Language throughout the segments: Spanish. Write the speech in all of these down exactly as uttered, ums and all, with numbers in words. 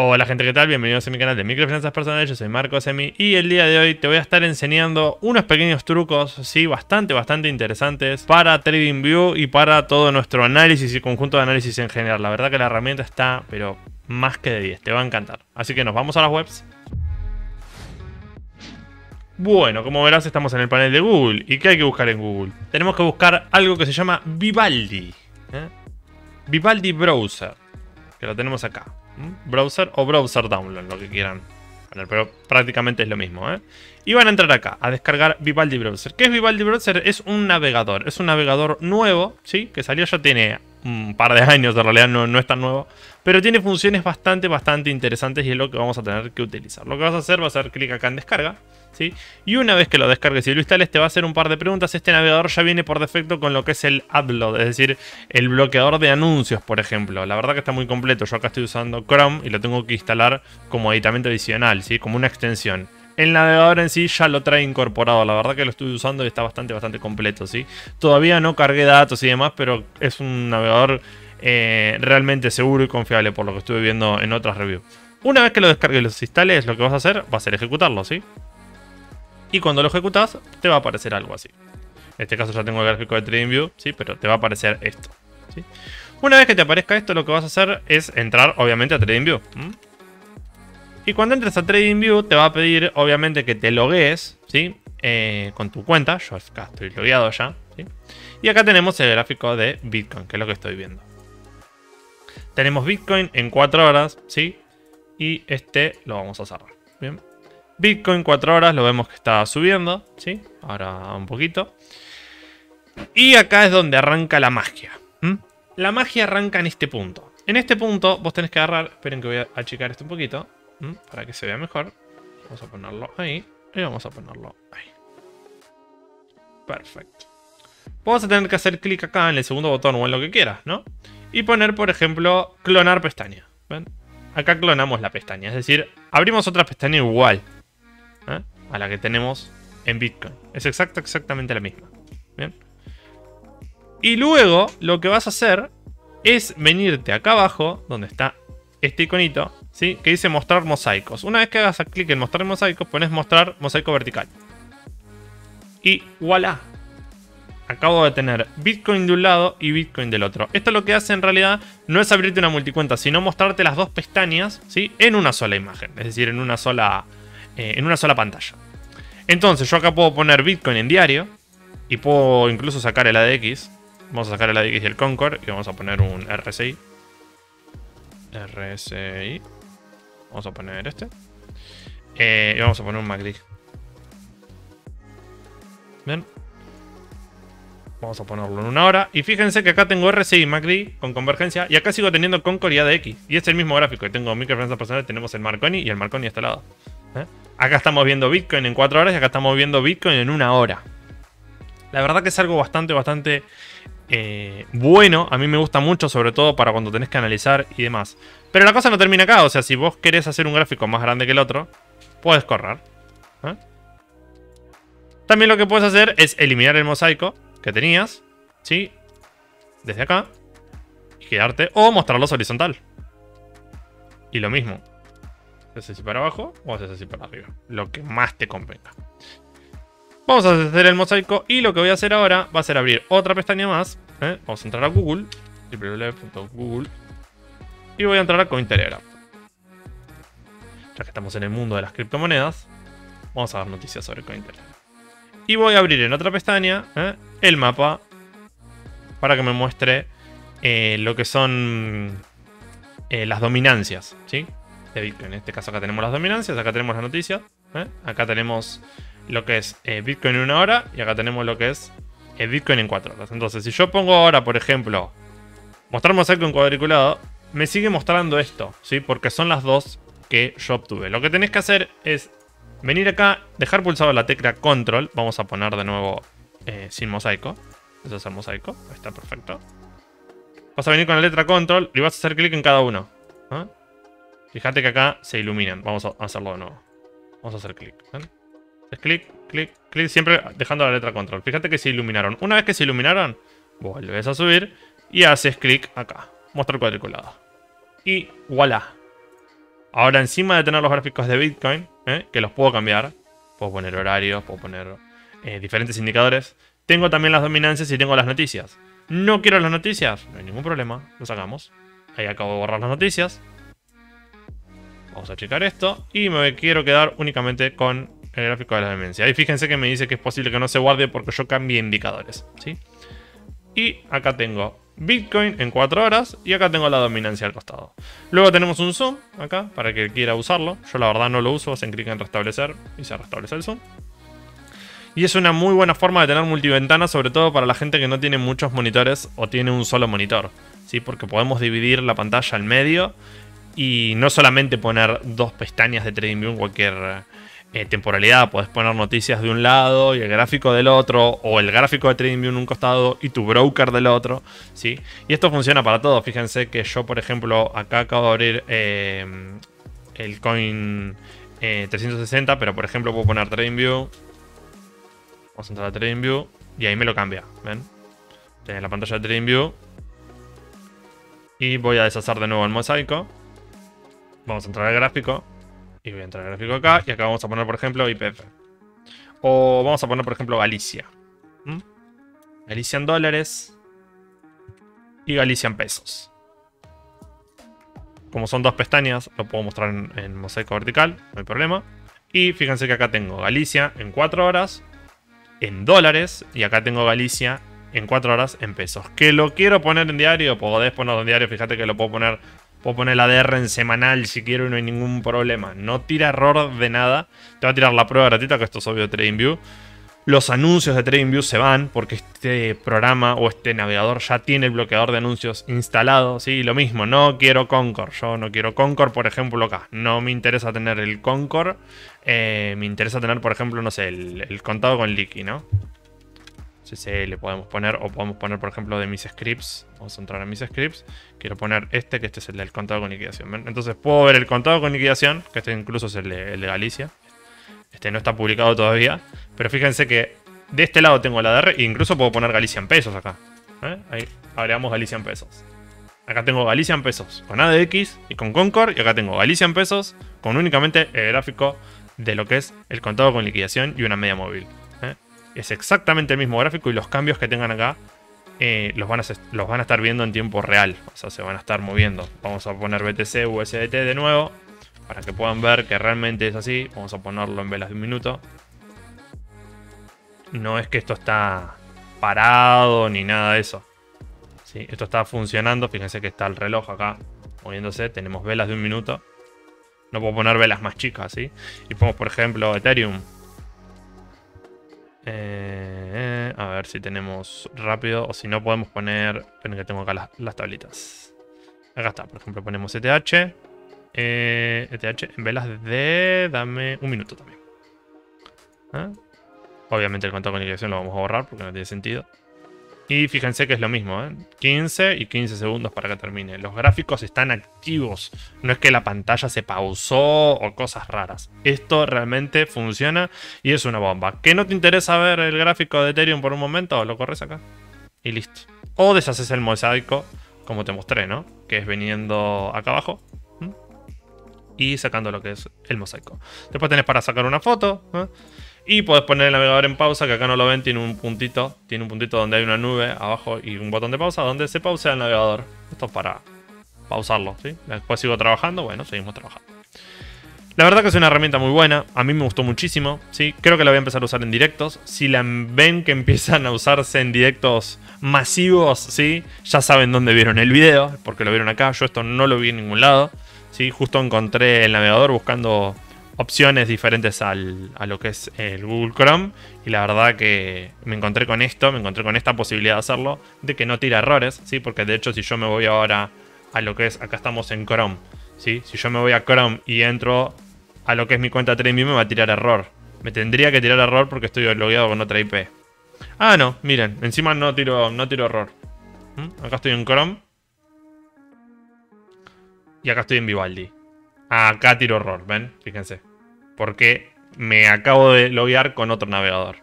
Hola gente, ¿qué tal? Bienvenidos a mi canal de Microfinanzas Personales, yo soy Marco Semi y el día de hoy te voy a estar enseñando unos pequeños trucos, sí, bastante, bastante interesantes para TradingView y para todo nuestro análisis y conjunto de análisis en general. La verdad que la herramienta está, pero más que de diez, te va a encantar. Así que nos vamos a las webs. Bueno, como verás estamos en el panel de Google. ¿Y qué hay que buscar en Google? Tenemos que buscar algo que se llama Vivaldi, ¿eh? Vivaldi Browser, que lo tenemos acá. Browser o browser download, lo que quieran poner, pero prácticamente es lo mismo, ¿eh? Y van a entrar acá a descargar Vivaldi Browser. ¿Qué es Vivaldi Browser? Es un navegador, es un navegador nuevo, ¿sí? Que salió, ya tiene un par de años, en realidad no, no es tan nuevo, pero tiene funciones bastante, bastante interesantes y es lo que vamos a tener que utilizar. Lo que vas a hacer va a ser clic acá en descarga, ¿sí? Y una vez que lo descargues y lo instales te va a hacer un par de preguntas. Este navegador ya viene por defecto con lo que es el adblock, es decir, el bloqueador de anuncios, por ejemplo. La verdad que está muy completo. Yo acá estoy usando Chrome y lo tengo que instalar como aditamento adicional, ¿sí? Como una extensión. El navegador en sí ya lo trae incorporado. La verdad que lo estoy usando y está bastante, bastante completo, ¿sí? Todavía no cargué datos y demás, pero es un navegador eh, realmente seguro y confiable por lo que estuve viendo en otras reviews. Una vez que lo descargues y los instales, lo que vas a hacer va a ser ejecutarlo, ¿sí? Y cuando lo ejecutas, te va a aparecer algo así. En este caso ya tengo el gráfico de TradingView, ¿sí? Pero te va a aparecer esto, ¿sí? Una vez que te aparezca esto, lo que vas a hacer es entrar, obviamente, a TradingView. ¿Mm? Y cuando entres a TradingView, te va a pedir, obviamente, que te logues, ¿sí? Eh, con tu cuenta. Yo acá estoy logueado ya, ¿sí? Y acá tenemos el gráfico de Bitcoin, que es lo que estoy viendo. Tenemos Bitcoin en cuatro horas, ¿sí? Y este lo vamos a cerrar, ¿bien? Bitcoin cuatro horas, lo vemos que está subiendo, ¿sí? Ahora un poquito. Y acá es donde arranca la magia. ¿Mm? La magia arranca en este punto. En este punto vos tenés que agarrar... Esperen que voy a achicar esto un poquito, ¿Mm? Para que se vea mejor. Vamos a ponerlo ahí. Y vamos a ponerlo ahí. Perfecto. Vamos a tener que hacer clic acá en el segundo botón o en lo que quieras, ¿no? Y poner, por ejemplo, clonar pestaña. ¿Ven? Acá clonamos la pestaña. Es decir, abrimos otra pestaña igual, ¿eh? A la que tenemos en Bitcoin. Es exacto, exactamente la misma. ¿Bien? Y luego lo que vas a hacer es venirte acá abajo, donde está este iconito, ¿sí? Que dice mostrar mosaicos. Una vez que hagas clic en mostrar mosaicos, pones mostrar mosaico vertical. Y voilà. Acabo de tener Bitcoin de un lado y Bitcoin del otro. Esto lo que hace en realidad no es abrirte una multicuenta, sino mostrarte las dos pestañas, ¿sí? En una sola imagen. Es decir, en una sola... Eh, en una sola pantalla. Entonces yo acá puedo poner Bitcoin en diario y puedo incluso sacar el A D X. Vamos a sacar el A D X y el Concord y vamos a poner un R S I. R S I. Vamos a poner este. Eh, y vamos a poner un M A C D. Bien. Vamos a ponerlo en una hora. Y fíjense que acá tengo R S I y M A C D con convergencia. Y acá sigo teniendo Concord y A D X. Y es el mismo gráfico. Tengo microfinanzas personales. Tenemos el Marconi y el Marconi a este lado. ¿Eh? Acá estamos viendo Bitcoin en cuatro horas y acá estamos viendo Bitcoin en una hora. La verdad que es algo bastante, bastante eh, bueno. A mí me gusta mucho, sobre todo para cuando tenés que analizar y demás. Pero la cosa no termina acá. O sea, si vos querés hacer un gráfico más grande que el otro, podés correr, ¿eh? También lo que puedes hacer es eliminar el mosaico que tenías, ¿sí? Desde acá. Y quedarte. O mostrarlo horizontal. Y lo mismo. Haces así para abajo o haces así para arriba. Lo que más te convenga. Vamos a hacer el mosaico. Y lo que voy a hacer ahora va a ser abrir otra pestaña más, ¿eh? Vamos a entrar a Google. doble u doble u doble u punto google. Y voy a entrar a CoinTelegraph. Ya que estamos en el mundo de las criptomonedas, vamos a dar noticias sobre CoinTelegraph. Y voy a abrir en otra pestaña, ¿eh? El mapa. Para que me muestre eh, lo que son eh, las dominancias, ¿sí? De Bitcoin. En este caso acá tenemos las dominancias, acá tenemos las noticias, ¿eh? Acá tenemos lo que es eh, Bitcoin en una hora y acá tenemos lo que es eh, Bitcoin en cuatro horas. Entonces si yo pongo ahora, por ejemplo, mostrar mosaico en cuadriculado, me sigue mostrando esto, ¿sí? Porque son las dos que yo obtuve. Lo que tenés que hacer es venir acá, dejar pulsado la tecla control. Vamos a poner de nuevo eh, sin mosaico. Eso es el mosaico, está perfecto. Vas a venir con la letra control y vas a hacer clic en cada uno, ¿eh? Fíjate que acá se iluminan. Vamos a hacerlo de nuevo. Vamos a hacer clic. Es clic, clic, clic. Siempre dejando la letra control. Fíjate que se iluminaron. Una vez que se iluminaron, volvés a subir y haces clic acá. Mostrar cuadriculado. Y voilà. Ahora, encima de tener los gráficos de Bitcoin, ¿eh? Que los puedo cambiar, puedo poner horarios, puedo poner eh, diferentes indicadores. Tengo también las dominancias y tengo las noticias. ¿No quiero las noticias? No hay ningún problema, lo sacamos. Ahí acabo de borrar las noticias. Vamos a checar esto y me quiero quedar únicamente con el gráfico de la demencia. Ahí fíjense que me dice que es posible que no se guarde porque yo cambié indicadores, ¿sí? Y acá tengo Bitcoin en cuatro horas y acá tengo la dominancia al costado. Luego tenemos un zoom acá para que quiera usarlo. Yo la verdad no lo uso, hacen clic en restablecer y se restablece el zoom. Y es una muy buena forma de tener multiventanas, sobre todo para la gente que no tiene muchos monitores o tiene un solo monitor, ¿sí? Porque podemos dividir la pantalla al medio y no solamente poner dos pestañas de TradingView en cualquier eh, temporalidad. Podés poner noticias de un lado y el gráfico del otro, o el gráfico de TradingView en un costado y tu broker del otro, ¿sí? Y esto funciona para todo. Fíjense que yo, por ejemplo, acá acabo de abrir eh, el Coin eh, trescientos sesenta, pero por ejemplo puedo poner TradingView. Vamos a entrar a TradingView y ahí me lo cambia, ¿ven? Tenés la pantalla de TradingView. Y voy a deshacer de nuevo el mosaico. Vamos a entrar al gráfico. Y voy a entrar al gráfico acá. Y acá vamos a poner, por ejemplo, Y P F. O vamos a poner, por ejemplo, Galicia. ¿Mm? Galicia en dólares. Y Galicia en pesos. Como son dos pestañas, lo puedo mostrar en, en mosaico vertical. No hay problema. Y fíjense que acá tengo Galicia en cuatro horas. En dólares. Y acá tengo Galicia en cuatro horas en pesos. Que lo quiero poner en diario. Podés ponerlo en diario. Fíjate que lo puedo poner... Puedo poner la A D R en semanal si quiero y no hay ningún problema. No tira error de nada. Te va a tirar la prueba gratuita, que esto es obvio de TradingView. Los anuncios de TradingView se van porque este programa o este navegador ya tiene el bloqueador de anuncios instalado. Sí, lo mismo, no quiero Concord. Yo no quiero Concord, por ejemplo, acá. No me interesa tener el Concord. Eh, me interesa tener, por ejemplo, no sé, el, el contado con liqui, ¿no? C C L podemos poner, o podemos poner, por ejemplo, de mis scripts. Vamos a entrar a mis scripts. Quiero poner este, que este es el del contado con liquidación. ¿Ven? Entonces puedo ver el contado con liquidación, que este incluso es el de, el de Galicia. Este no está publicado todavía. Pero fíjense que de este lado tengo la A D R e incluso puedo poner Galicia en pesos acá. ¿Eh? Ahí agregamos Galicia en pesos. Acá tengo Galicia en pesos con A D X y con Concord. Y acá tengo Galicia en pesos con únicamente el gráfico de lo que es el contado con liquidación y una media móvil. Es exactamente el mismo gráfico y los cambios que tengan acá eh, los, van a, los van a estar viendo en tiempo real. O sea, se van a estar moviendo. Vamos a poner B T C, U S D T de nuevo para que puedan ver que realmente es así. Vamos a ponerlo en velas de un minuto. No es que esto está parado ni nada de eso. ¿Sí? Esto está funcionando. Fíjense que está el reloj acá moviéndose. Tenemos velas de un minuto. No puedo poner velas más chicas, ¿sí? Y ponemos, por ejemplo, Ethereum. Eh, eh, a ver si tenemos rápido, o si no podemos poner... Esperen que tengo acá las, las tablitas. Acá está, por ejemplo ponemos E T H. Eh, E T H en velas de... Dame un minuto también. ¿Eh? Obviamente el contado con liquidación lo vamos a borrar porque no tiene sentido. Y fíjense que es lo mismo, ¿eh? quince y quince segundos para que termine. Los gráficos están activos. No es que la pantalla se pausó o cosas raras. Esto realmente funciona y es una bomba. ¿Que no te interesa ver el gráfico de Ethereum por un momento? Lo corres acá y listo. O deshaces el mosaico como te mostré, ¿no? Que es viniendo acá abajo y sacando lo que es el mosaico. Después tenés para sacar una foto, ¿eh? Y podés poner el navegador en pausa, que acá no lo ven, tiene un puntito. Tiene un puntito donde hay una nube abajo y un botón de pausa donde se pausea el navegador. Esto es para pausarlo, ¿sí? Después sigo trabajando, bueno, seguimos trabajando. La verdad que es una herramienta muy buena, a mí me gustó muchísimo, ¿sí? Creo que la voy a empezar a usar en directos. Si la ven que empiezan a usarse en directos masivos, ¿sí? Ya saben dónde vieron el video, porque lo vieron acá. Yo esto no lo vi en ningún lado, ¿sí? Justo encontré el navegador buscando... opciones diferentes al, a lo que es el Google Chrome. Y la verdad que me encontré con esto, me encontré con esta posibilidad de hacerlo, de que no tira errores, ¿sí? Porque de hecho si yo me voy ahora a lo que es, acá estamos en Chrome, ¿sí? Si yo me voy a Chrome y entro a lo que es mi cuenta TradingView, me va a tirar error. Me tendría que tirar error porque estoy logueado con otra I P. Ah, no, miren, encima no tiro, no tiro error. ¿Mm? Acá estoy en Chrome. Y acá estoy en Vivaldi. Acá tiro error, ¿ven? Fíjense. Porque me acabo de loguear con otro navegador,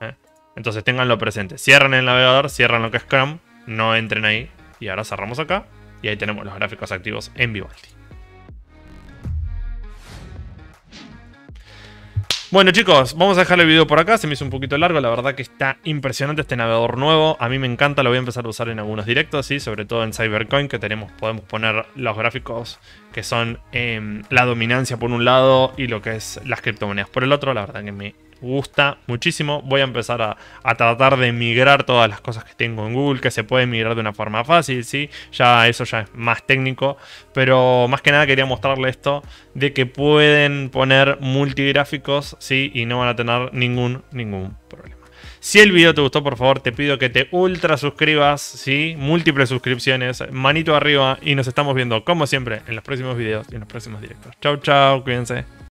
¿eh? Entonces tenganlo presente. Cierran el navegador, cierran lo que es Chrome, no entren ahí. Y ahora cerramos acá y ahí tenemos los gráficos activos en Vivaldi. Bueno, chicos, vamos a dejar el video por acá. Se me hizo un poquito largo. La verdad que está impresionante este navegador nuevo. A mí me encanta. Lo voy a empezar a usar en algunos directos, ¿sí? Sobre todo en Cybercoin, que tenemos, podemos poner los gráficos que son eh, la dominancia por un lado y lo que es las criptomonedas por el otro. La verdad que me gusta muchísimo. Voy a empezar a, a tratar de migrar todas las cosas que tengo en Google, que se puede migrar de una forma fácil, ¿sí? Ya eso ya es más técnico, pero más que nada quería mostrarle esto de que pueden poner multigráficos, ¿sí? Y no van a tener ningún, ningún problema. Si el video te gustó, por favor, te pido que te ultra suscribas, ¿sí? Múltiples suscripciones, manito arriba, y nos estamos viendo como siempre en los próximos videos y en los próximos directos. Chau, chau, cuídense.